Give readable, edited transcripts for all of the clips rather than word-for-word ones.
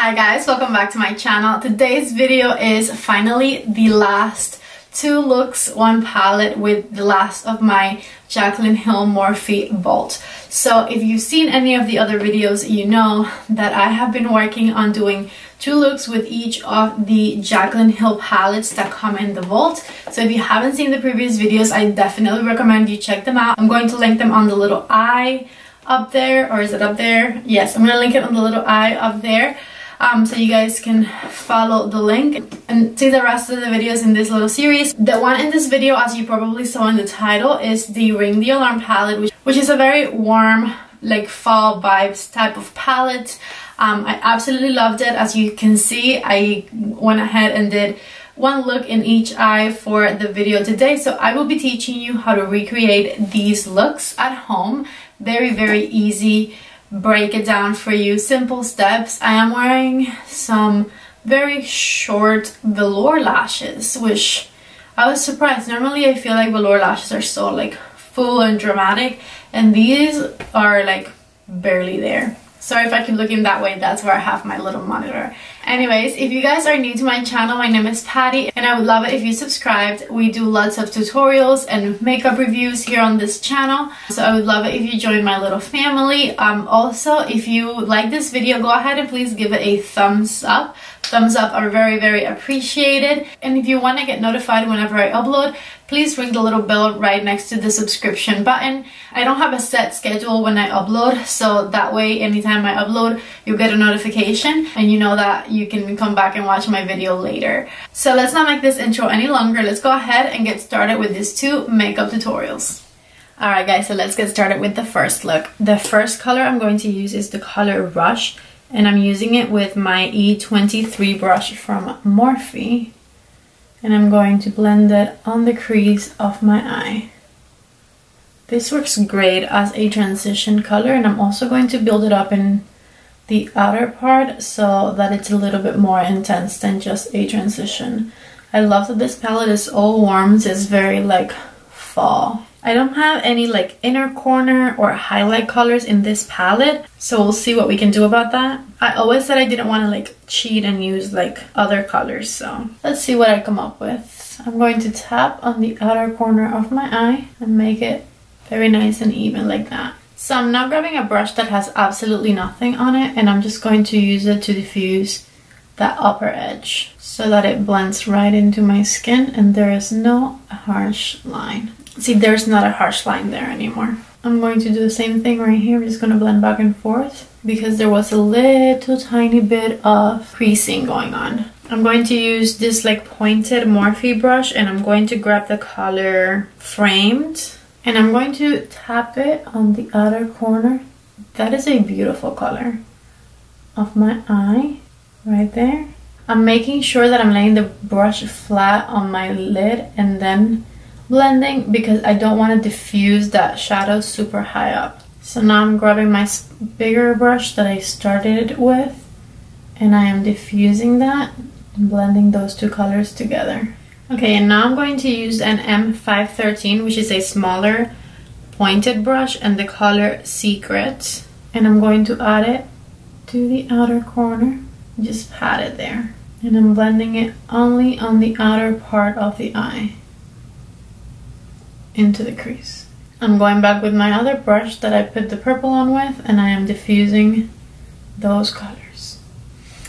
Hi guys, welcome back to my channel. Today's video is finally the last two looks, one palette with the last of my Jaclyn Hill Morphe Bolt. So if you've seen any of the other videos, you know that I have been working on doing two looks with each of the Jaclyn Hill palettes that come in the Bolt. So if you haven't seen the previous videos, I definitely recommend you check them out. I'm going to link them on the little eye up there, or is it up there? Yes, I'm gonna link it on the little eye up there. So you guys can follow the link and see the rest of the videos in this little series. The one in this video, as you probably saw in the title, is the Ring the Alarm palette, which is a very warm, like fall vibes type of palette. I absolutely loved it. As you can see, I went ahead and did one look in each eye for the video today. So I will be teaching you how to recreate these looks at home. Very, very easy. Break it down for you, simple steps. I am wearing some very short velour lashes, which I was surprised. Normally I feel like velour lashes are so like full and dramatic, and these are like barely there. Sorry if I keep looking that way, that's where I have my little monitor. Anyways, if you guys are new to my channel, my name is Patty, and I would love it if you subscribed. We do lots of tutorials and makeup reviews here on this channel, so I would love it if you join my little family. Also, if you like this video, go ahead and please give it a thumbs up. Thumbs up are very, very appreciated. And if you want to get notified whenever I upload, please ring the little bell right next to the subscription button. I don't have a set schedule when I upload, so that way anytime I upload, you get a notification and you know that you can come back and watch my video later. So let's not make this intro any longer. Let's go ahead and get started with these two makeup tutorials. Alright guys, so let's get started with the first look. The first color I'm going to use is the color Rush, and I'm using it with my E23 brush from Morphe. And I'm going to blend it on the crease of my eye. This works great as a transition color, and I'm also going to build it up in the outer part so that it's a little bit more intense than just a transition. I love that this palette is all warm, so it's very like fall. I don't have any like inner corner or highlight colors in this palette, so we'll see what we can do about that. I always said I didn't want to like cheat and use like other colors, so let's see what I come up with. I'm going to tap on the outer corner of my eye and make it very nice and even like that. So I'm now grabbing a brush that has absolutely nothing on it, and I'm just going to use it to diffuse that upper edge so that it blends right into my skin and there is no harsh line. See, there's not a harsh line there anymore. I'm going to do the same thing right here. I'm just going to blend back and forth because there was a little tiny bit of creasing going on. I'm going to use this like pointed Morphe brush, and I'm going to grab the color Framed, and I'm going to tap it on the outer corner. That is a beautiful color of my eye right there. I'm making sure that I'm laying the brush flat on my lid and then blending, because I don't want to diffuse that shadow super high up. So now I'm grabbing my bigger brush that I started with, and I am diffusing that and blending those two colors together. Okay, and now I'm going to use an M513, which is a smaller pointed brush, and the color Secret, and I'm going to add it to the outer corner. Just pat it there, and I'm blending it only on the outer part of the eye into the crease. I'm going back with my other brush that I put the purple on with, and I am diffusing those colors.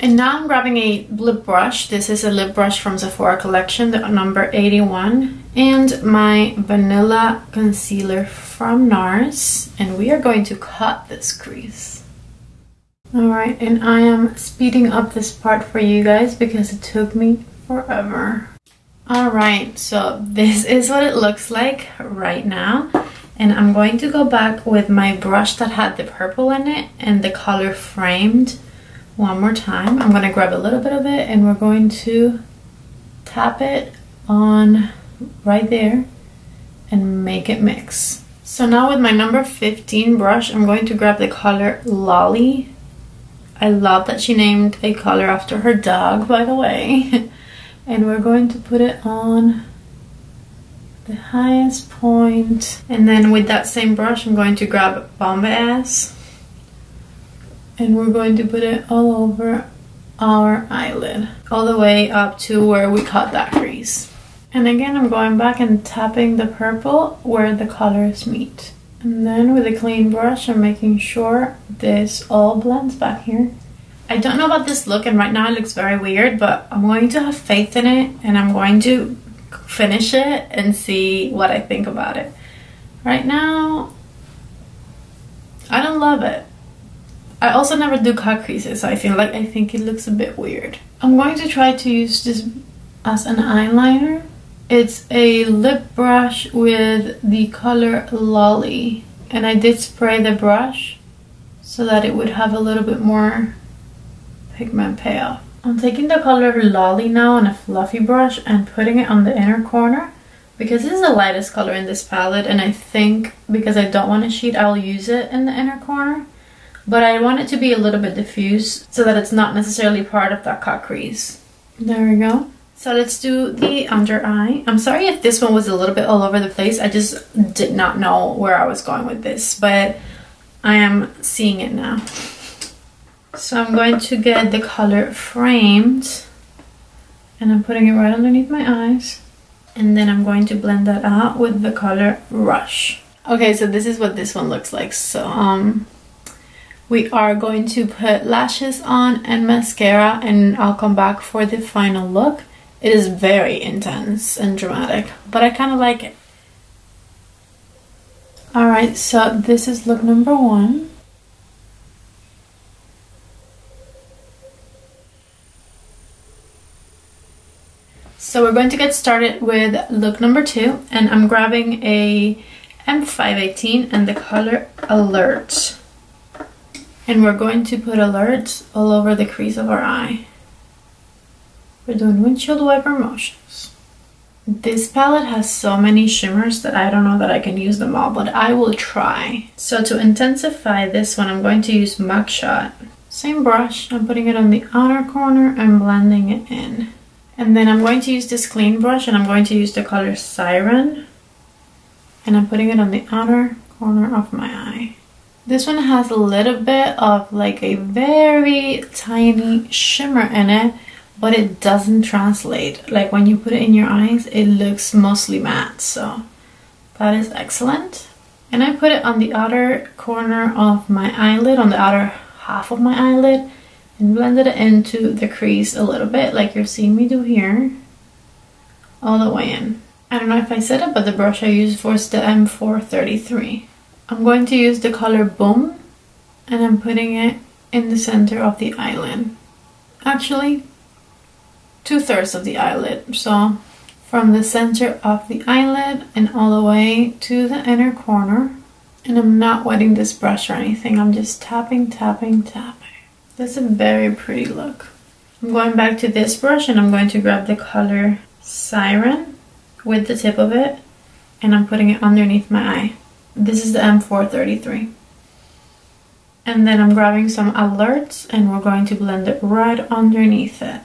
And now I'm grabbing a lip brush. This is a lip brush from Sephora Collection, the number 81, and my vanilla concealer from NARS, and we are going to cut this crease. Alright, and I am speeding up this part for you guys because it took me forever. Alright, so this is what it looks like right now, and I'm going to go back with my brush that had the purple in it and the color Framed one more time. I'm going to grab a little bit of it, and we're going to tap it on right there and make it mix. So now with my number 15 brush, I'm going to grab the color Lolly. I love that she named a color after her dog, by the way. And we're going to put it on the highest point. And then with that same brush, I'm going to grab Bombay Ass, and we're going to put it all over our eyelid all the way up to where we cut that crease. And again, I'm going back and tapping the purple where the colors meet. And then with a clean brush, I'm making sure this all blends back here. I don't know about this look, and right now it looks very weird, but I'm going to have faith in it, and I'm going to finish it and see what I think about it. Right now, I don't love it. I also never do cut creases, so I think it looks a bit weird. I'm going to try to use this as an eyeliner. It's a lip brush with the color Lolly, and I did spray the brush so that it would have a little bit more pigment payoff. I'm taking the color Lolly now on a fluffy brush and putting it on the inner corner because this is the lightest color in this palette, and I think because I don't want to sheet, I'll use it in the inner corner, but I want it to be a little bit diffuse so that it's not necessarily part of that cut crease. There we go. So let's do the under eye. I'm sorry if this one was a little bit all over the place. I just did not know where I was going with this, but I am seeing it now. So I'm going to get the color Framed, and I'm putting it right underneath my eyes. And then I'm going to blend that out with the color Rush. Okay, so this is what this one looks like. So we are going to put lashes on and mascara, and I'll come back for the final look. It is very intense and dramatic, but I kind of like it. Alright, so this is look number one. So we're going to get started with look number two, and I'm grabbing a M518 and the color Alert. And we're going to put Alert all over the crease of our eye. We're doing windshield wiper motions. This palette has so many shimmers that I don't know that I can use them all, but I will try. So to intensify this one, I'm going to use Mugshot. Same brush, I'm putting it on the outer corner and blending it in. And then I'm going to use this clean brush, and I'm going to use the color Siren. And I'm putting it on the outer corner of my eye. This one has a little bit of like a very tiny shimmer in it, but it doesn't translate. Like when you put it in your eyes, it looks mostly matte, so that is excellent. And I put it on the outer corner of my eyelid, on the outer half of my eyelid, and blended it into the crease a little bit, like you're seeing me do here, all the way in. I don't know if I said it, but the brush I used was the M433. I'm going to use the color Boom, and I'm putting it in the center of the eyelid. Actually, 2/3 of the eyelid, so from the center of the eyelid and all the way to the inner corner. And I'm not wetting this brush or anything, I'm just tapping, tapping, tapping. That's a very pretty look. I'm going back to this brush, and I'm going to grab the color Siren with the tip of it, and I'm putting it underneath my eye. This is the M433. And then I'm grabbing some Alerts, and we're going to blend it right underneath it.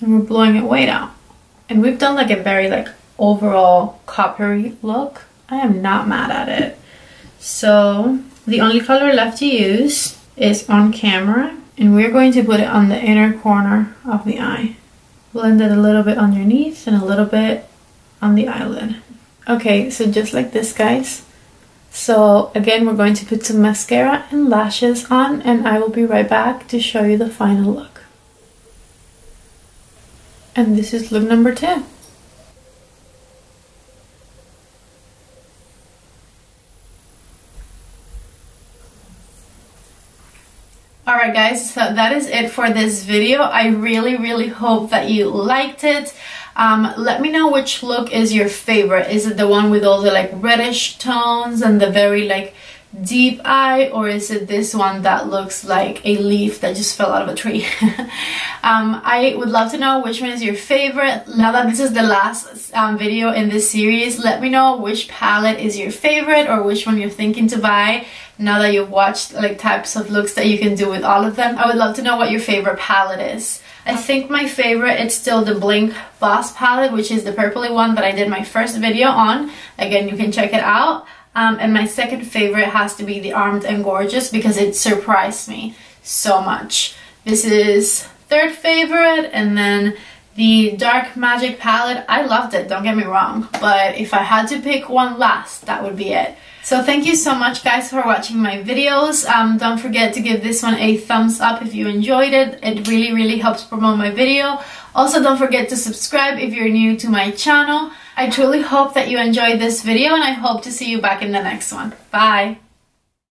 And we're blowing it way down. And we've done like a very like overall coppery look. I am not mad at it. So the only color left to use is On Camera, and we're going to put it on the inner corner of the eye. Blend it a little bit underneath and a little bit on the eyelid. Okay, so just like this, guys. So again, we're going to put some mascara and lashes on, and I will be right back to show you the final look. And this is look number 10. Alright guys, so that is it for this video. I really hope that you liked it. Let me know which look is your favorite. Is it the one with all the like reddish tones and the very like deep eye, or is it this one that looks like a leaf that just fell out of a tree? I would love to know which one is your favorite. Now that this is the last video in this series, let me know which palette is your favorite or which one you're thinking to buy now that you've watched like types of looks that you can do with all of them. I would love to know what your favorite palette is. I think my favorite is still the Blink Boss palette, which is the purpley one that I did my first video on. Again, you can check it out. And my second favorite has to be the Armed and Gorgeous because it surprised me. so much. This is third favorite, and then the Dark Magic palette. I loved it, don't get me wrong, but if I had to pick one last, that would be it. So thank you so much guys for watching my videos. Don't forget to give this one a thumbs up if you enjoyed it. It really helps promote my video. Also, don't forget to subscribe if you're new to my channel. I truly hope that you enjoyed this video, and I hope to see you back in the next one. Bye!